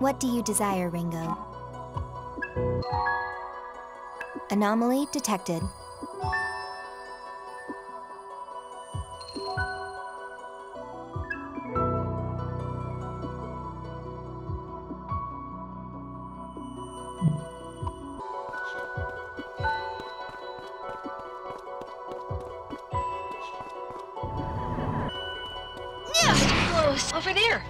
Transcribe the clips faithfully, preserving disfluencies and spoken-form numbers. What do you desire, Ringo? Anomaly detected. Over there.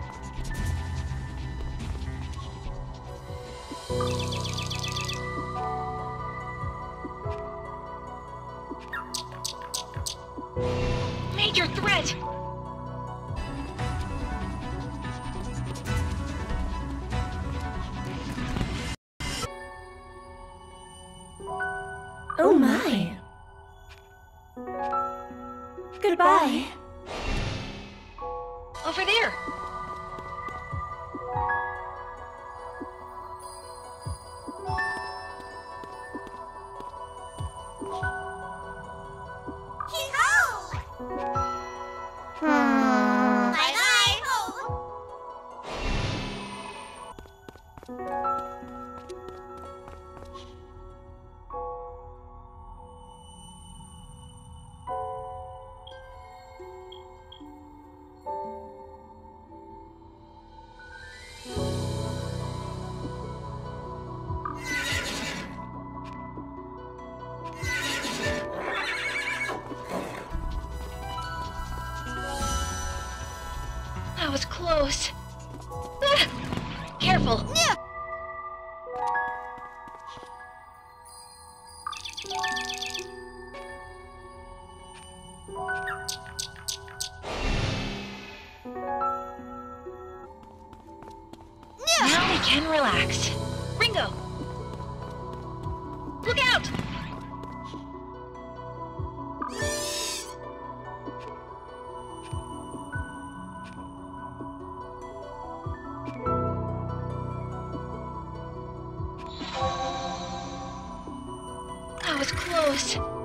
Major threat. Oh my. Goodbye. Over there! That was close. Ah! Careful. Yeah. Now we can relax. Ringo, look out! That was close.